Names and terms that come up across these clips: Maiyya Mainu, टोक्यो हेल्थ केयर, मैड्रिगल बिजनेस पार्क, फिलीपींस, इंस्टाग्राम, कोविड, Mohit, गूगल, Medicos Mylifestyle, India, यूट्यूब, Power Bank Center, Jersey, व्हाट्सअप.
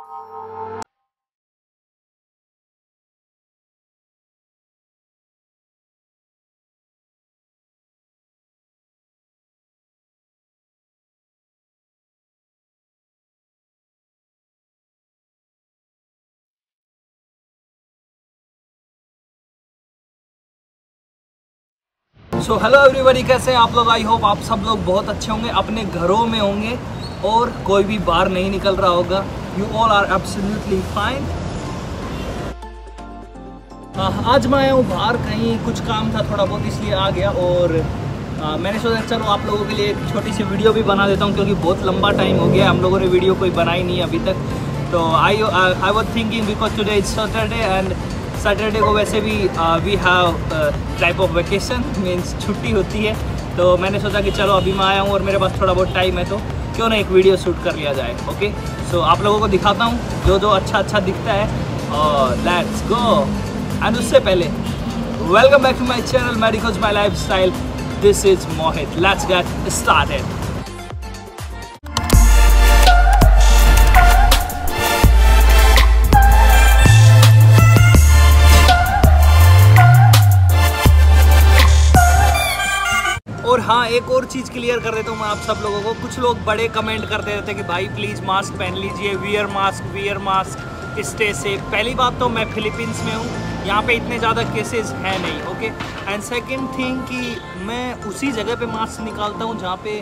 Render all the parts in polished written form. So hello everybody, कैसे हैं आप लोग। आई होप आप सब लोग बहुत अच्छे होंगे, अपने घरों में होंगे और कोई भी बाहर नहीं निकल रहा होगा। You all are absolutely fine. आज मैं आया हूँ बाहर, कहीं कुछ काम था थोड़ा बहुत, इसलिए आ गया। और मैंने सोचा चलो आप लोगों के लिए एक छोटी सी वीडियो भी बना देता हूँ, क्योंकि बहुत लंबा टाइम हो गया हम लोगों ने वीडियो कोई बनाई नहीं अभी तक। तो I was thinking because today is Saturday and Saturday को वैसे भी we have type of vacation means छुट्टी होती है। तो मैंने सोचा कि चलो अभी मैं आया हूँ और मेरे पास थोड़ा बहुत टाइम है, तो क्यों ना एक वीडियो शूट कर लिया जाए। ओके सो आप लोगों को दिखाता हूँ जो जो अच्छा अच्छा दिखता है, और लेट्स गो। एंड उससे पहले welcome back to my channel medicos my lifestyle, this is Mohit, let's get started. और हाँ, एक और चीज़ क्लियर कर देता हूँ मैं आप सब लोगों को। कुछ लोग बड़े कमेंट करते रहते हैं कि भाई प्लीज़ मास्क पहन लीजिए, वियर मास्क स्टे सेफ। पहली बात तो मैं फिलीपींस में हूँ, यहाँ पे इतने ज़्यादा केसेस हैं नहीं, ओके। एंड सेकंड थिंग कि मैं उसी जगह पे मास्क निकालता हूँ जहाँ पे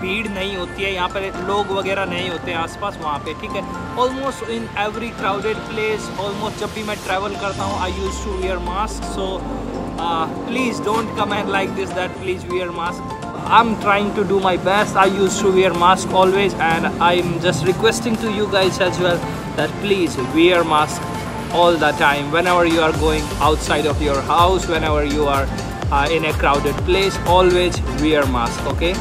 भीड़ नहीं होती है, यहाँ पर लोग वगैरह नहीं होते आसपास, वहाँ पे ठीक है। Almost in every crowded place, almost जब भी मैं ट्रैवल करता हूँ I use to wear mask. So please don't comment like this that please wear mask. I'm trying to do my best. I used to wear mask always, and I'm just requesting to you guys as well that please wear mask all the time whenever you are going outside of your house, whenever you are in a crowded place, always wear mask, okay?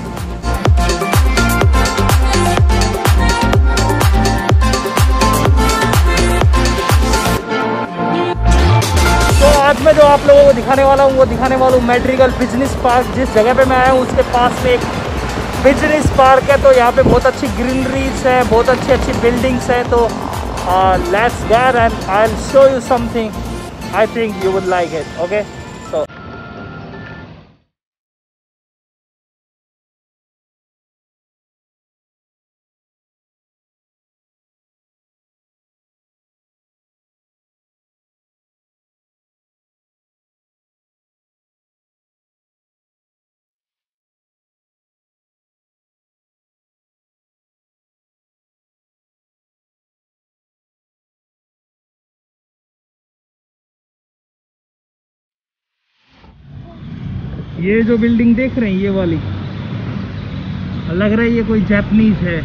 मैं जो आप लोगों को दिखाने वाला हूँ वो दिखाने वाला हूँ मैड्रिगल बिजनेस पार्क। जिस जगह पे मैं आया हूँ उसके पास में एक बिजनेस पार्क है, तो यहाँ पे बहुत अच्छी ग्रीनरीज है, बहुत अच्छी अच्छी बिल्डिंग्स हैं। तो let's go and I will show you something, I think you would like it, okay. ये जो बिल्डिंग देख रहे हैं ये वाली, लग रहा है ये कोई जापानीज है,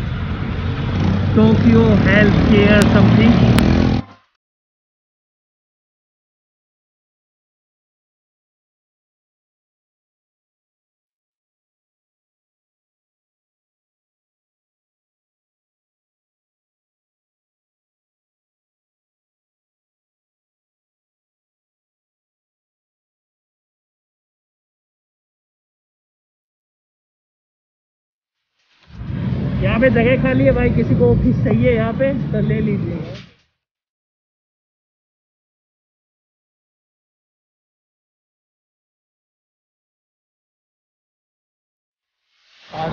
टोक्यो हेल्थ केयर समथिंग। यहाँ पे जगह खाली है भाई, किसी को ऑफिस चाहिए यहाँ पे तो ले लीजिए।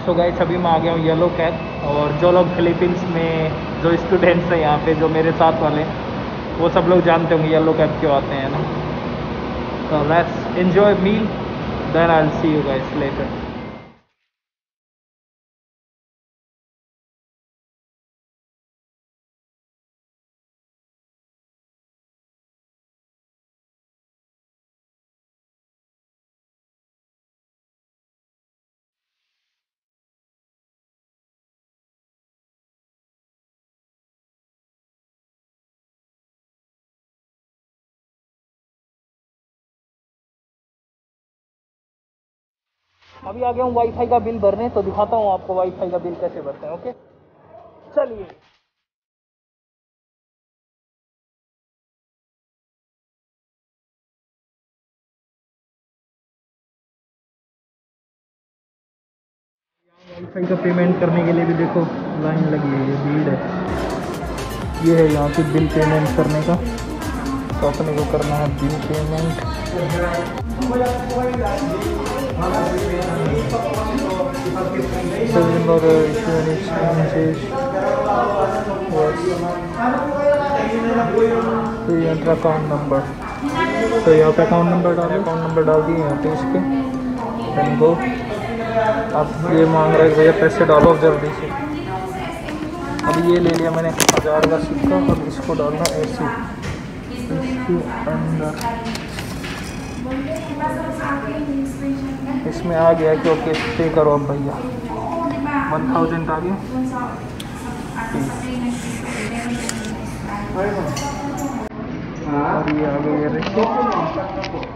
सो गाइस, अभी मैं आ गया हूँ येलो कैब, और जो लोग फिलीपींस में जो स्टूडेंट्स हैं यहाँ पे जो मेरे साथ वाले, वो सब लोग जानते होंगे येलो कैब क्यों आते हैं ना। तो let's enjoy meal, then I will see you guys later. अभी आ गया हूँ वाईफाई का बिल भरने, तो दिखाता हूँ आपको वाईफाई का बिल कैसे भरते हैं, ओके चलिए। वाईफाई का पेमेंट करने के लिए भी देखो लाइन लगी है, ये भीड़ है। ये है यहाँ से बिल पेमेंट करने का, तो अपने को करना है बिल पेमेंट, अकाउंट नंबर। तो यहाँ पे अकाउंट नंबर डाल दिए यहाँ पे इसके, एंड गो। अब ये मांग रहा है भैया पैसे डालो जल्दी से। अब ये ले लिया मैंने 1000 का सिक्का, अब इसको डालना ऐसे इसके अंदर। इसमें आ गया कि ओके पे करो। अब भैया 1000 आ गया। अभी आ गए रेसिप्ट।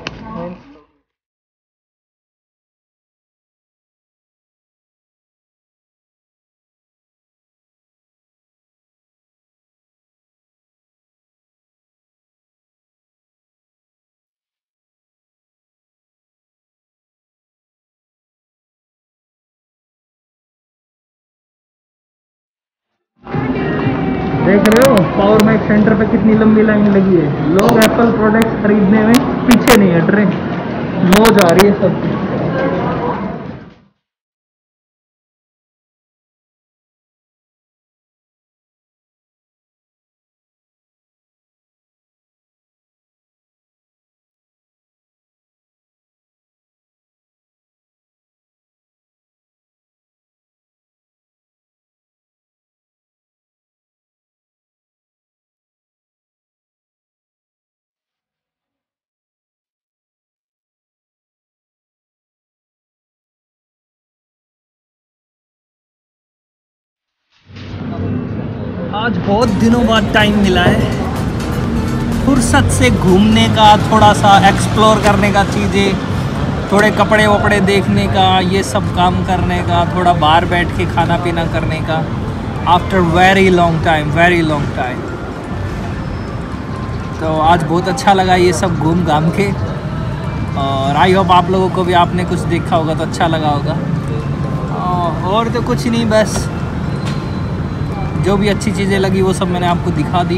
देख रहे हो पावर बैंक सेंटर पे कितनी लंबी लाइन लगी है। लोग एप्पल प्रोडक्ट्स खरीदने में पीछे नहीं हट रहे, मौज आ रही है सब। आज बहुत दिनों बाद टाइम मिला है फुर्सत से घूमने का, थोड़ा सा एक्सप्लोर करने का, चीज़ें, थोड़े कपड़े वपड़े देखने का, ये सब काम करने का, थोड़ा बाहर बैठ के खाना पीना करने का, आफ्टर वेरी लॉन्ग टाइम। तो आज बहुत अच्छा लगा ये सब घूम घाम के, और आई होप आप लोगों को भी आपने कुछ देखा होगा तो अच्छा लगा होगा। और तो कुछ नहीं, बस जो भी अच्छी चीज़ें लगी वो सब मैंने आपको दिखा दी।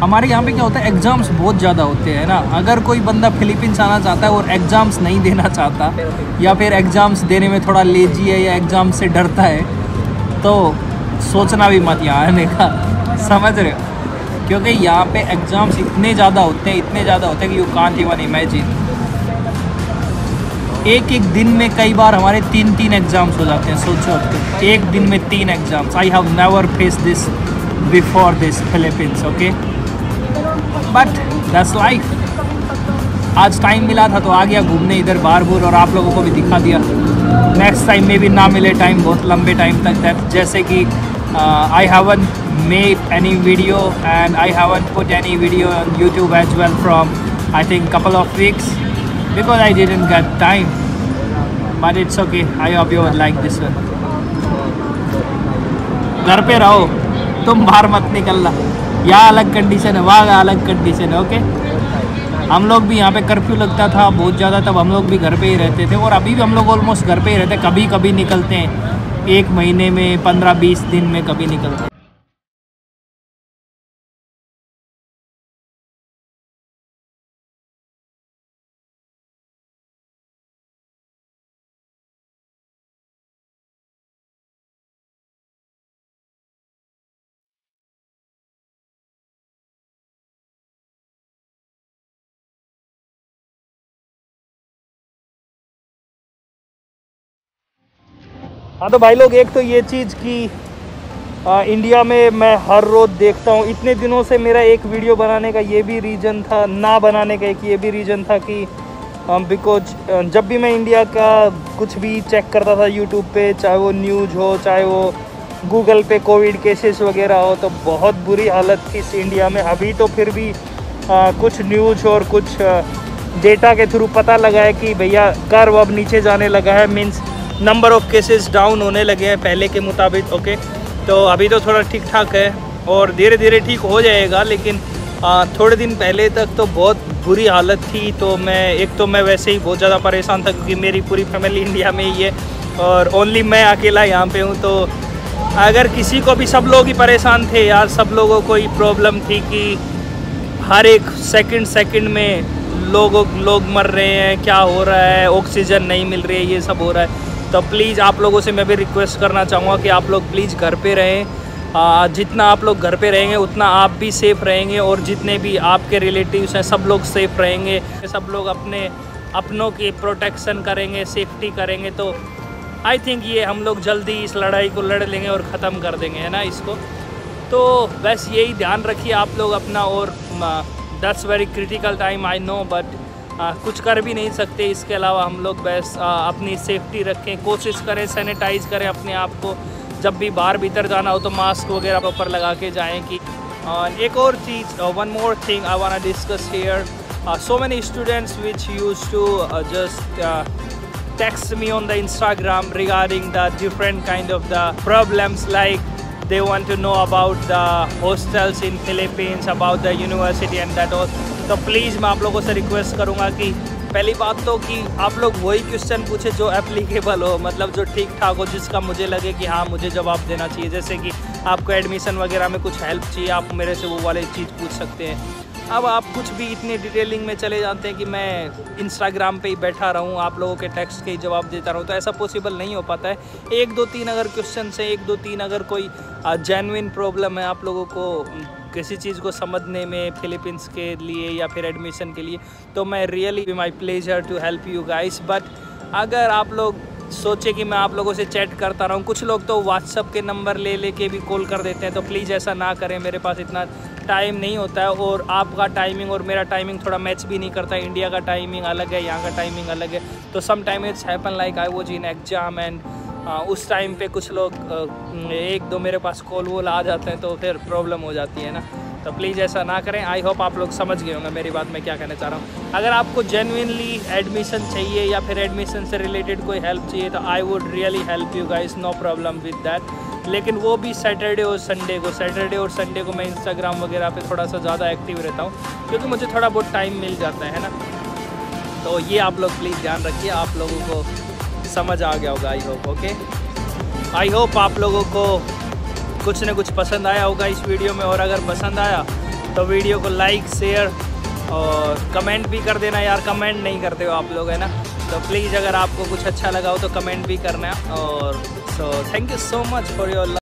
हमारे यहाँ पे क्या होता है, एग्ज़ाम्स बहुत ज़्यादा होते हैं ना। अगर कोई बंदा फिलीपींस आना चाहता है और एग्ज़ाम्स नहीं देना चाहता, या फिर एग्ज़ाम्स देने में थोड़ा लेजी है, या एग्ज़ाम से डरता है, तो सोचना भी मत यहाँ आने का, समझ रहे हो। क्योंकि यहाँ पे एग्ज़ाम्स इतने ज़्यादा होते हैं कि यू कांट इवन इमेजिन। एक दिन में कई बार हमारे 3 एग्ज़ाम्स हो जाते हैं। सोचो, एक दिन में 3 exams. I have never faced this before this फिलीपींस, okay, but that's life. आज टाइम मिला था तो आ गया घूमने इधर बार, और आप लोगों को भी दिखा दिया। नेक्स्ट टाइम में भी ना मिले टाइम बहुत लंबे टाइम तक, दैट जैसे कि I haven't made any video and I haven't put any video on यूट्यूब as well from I think couple of weeks, because I didn't get time, but it's okay. I hope you would like this one. घर पे रहो, तुम बाहर मत निकलना। यहाँ अलग condition है, वहाँ अलग कंडीशन है, ओके। हम लोग भी यहाँ पे कर्फ्यू लगता था बहुत ज़्यादा, तब हम लोग भी घर पे ही रहते थे, और अभी भी हम लोग ऑलमोस्ट घर पे ही रहते हैं। कभी कभी निकलते हैं, एक महीने में 15-20 दिन में कभी निकलते हैं। हाँ तो भाई लोग, एक तो ये चीज़ कि इंडिया में मैं हर रोज़ देखता हूँ। इतने दिनों से मेरा एक वीडियो बनाने का ये भी रीज़न था, ना बनाने का एक ये भी रीज़न था कि बिकॉज जब भी मैं इंडिया का कुछ भी चेक करता था यूट्यूब पे, चाहे वो न्यूज हो, चाहे वो गूगल पे कोविड केसेस वगैरह हो, तो बहुत बुरी हालत थी इस इंडिया में। अभी तो फिर भी कुछ न्यूज और कुछ डेटा के थ्रू पता लगा है कि भैया कर्व अब नीचे जाने लगा है, means number of cases down होने लगे हैं पहले के मुताबिक, ओके। तो अभी तो थोड़ा ठीक ठाक है और धीरे धीरे ठीक हो जाएगा, लेकिन थोड़े दिन पहले तक तो बहुत बुरी हालत थी। तो मैं वैसे ही बहुत ज़्यादा परेशान था क्योंकि मेरी पूरी फैमिली इंडिया में ही है और ओनली मैं अकेला यहाँ पे हूँ, तो अगर किसी को भी, सब लोग ही परेशान थे यार, सब लोगों को ही प्रॉब्लम थी कि हर एक सेकंड में लोग मर रहे हैं, क्या हो रहा है, ऑक्सीजन नहीं मिल रही है, ये सब हो रहा है। तो प्लीज़ आप लोगों से मैं भी रिक्वेस्ट करना चाहूँगा कि आप लोग प्लीज़ घर पे रहें। जितना आप लोग घर पे रहेंगे उतना आप भी सेफ़ रहेंगे और जितने भी आपके रिलेटिव्स हैं सब लोग सेफ़ रहेंगे। सब लोग अपने अपनों की प्रोटेक्शन करेंगे, सेफ्टी करेंगे, तो आई थिंक ये हम लोग जल्दी इस लड़ाई को लड़ लेंगे और ख़त्म कर देंगे, है ना इसको। तो बस यही ध्यान रखिए आप लोग अपना। और that's very critical time, I know, but कुछ कर भी नहीं सकते। इसके अलावा हम लोग बस अपनी सेफ्टी रखें, कोशिश करें, सैनिटाइज करें अपने आप को। जब भी बाहर भीतर जाना हो तो मास्क वगैरह प्रॉपर लगा के जाएँ। कि एक और चीज़, one more thing I want to discuss here. So many students which use to just text me on the Instagram regarding the different kind of the problems, like they want to know about the hostels in Philippines, about the university and that all. तो please मैं आप लोगों से request करूँगा कि पहली बात तो कि आप लोग वही क्वेश्चन पूछे जो एप्लीकेबल हो, मतलब जो ठीक ठाक हो, जिसका मुझे लगे कि हाँ मुझे जवाब देना चाहिए। जैसे कि आपको एडमिशन वगैरह में कुछ हेल्प चाहिए, आप मेरे से वो वाली चीज़ पूछ सकते हैं। अब आप कुछ भी इतने डिटेलिंग में चले जाते हैं कि मैं इंस्टाग्राम पे ही बैठा रहूँ, आप लोगों के टेक्स्ट के ही जवाब देता रहूँ, तो ऐसा पॉसिबल नहीं हो पाता है। एक दो तीन अगर क्वेश्चन से, एक दो तीन अगर कोई जेन्युइन प्रॉब्लम है आप लोगों को किसी चीज़ को समझने में फिलीपींस के लिए या फिर एडमिशन के लिए, तो मैं really my pleasure to help you guys. But अगर आप लोग सोचे कि मैं आप लोगों से चैट करता रहूँ, कुछ लोग तो व्हाट्सअप के नंबर ले लेके भी कॉल कर देते हैं, तो प्लीज़ ऐसा ना करें। मेरे पास इतना टाइम नहीं होता है और आपका टाइमिंग और मेरा टाइमिंग थोड़ा मैच भी नहीं करता है। इंडिया का टाइमिंग अलग है, यहाँ का टाइमिंग अलग है, तो some time it's happen like I was in exam and उस टाइम पे कुछ लोग एक दो मेरे पास कॉल वॉल आ जाते हैं, तो फिर प्रॉब्लम हो जाती है ना। तो प्लीज़ ऐसा ना करें। आई होप आप लोग समझ गए होंगे मेरी बात, मैं क्या कहना चाह रहा हूँ। अगर आपको जेन्युइनली एडमिशन चाहिए या फिर एडमिशन से रिलेटेड कोई हेल्प चाहिए तो I would really help you guys, no problem with that. लेकिन वो भी सैटरडे और संडे को। सैटरडे और संडे को मैं इंस्टाग्राम वगैरह पे थोड़ा सा ज़्यादा एक्टिव रहता हूँ क्योंकि मुझे थोड़ा बहुत टाइम मिल जाता है ना। तो ये आप लोग प्लीज़ ध्यान रखिए। आप लोगों को समझ आ गया होगा I hope. Okay, I hope आप लोगों को कुछ ना कुछ पसंद आया होगा इस वीडियो में, और अगर पसंद आया तो वीडियो को लाइक, शेयर और कमेंट भी कर देना यार। कमेंट नहीं करते हो आप लोग, है ना। तो प्लीज़ अगर आपको कुछ अच्छा लगा हो तो कमेंट भी करना। और so thank you so much for your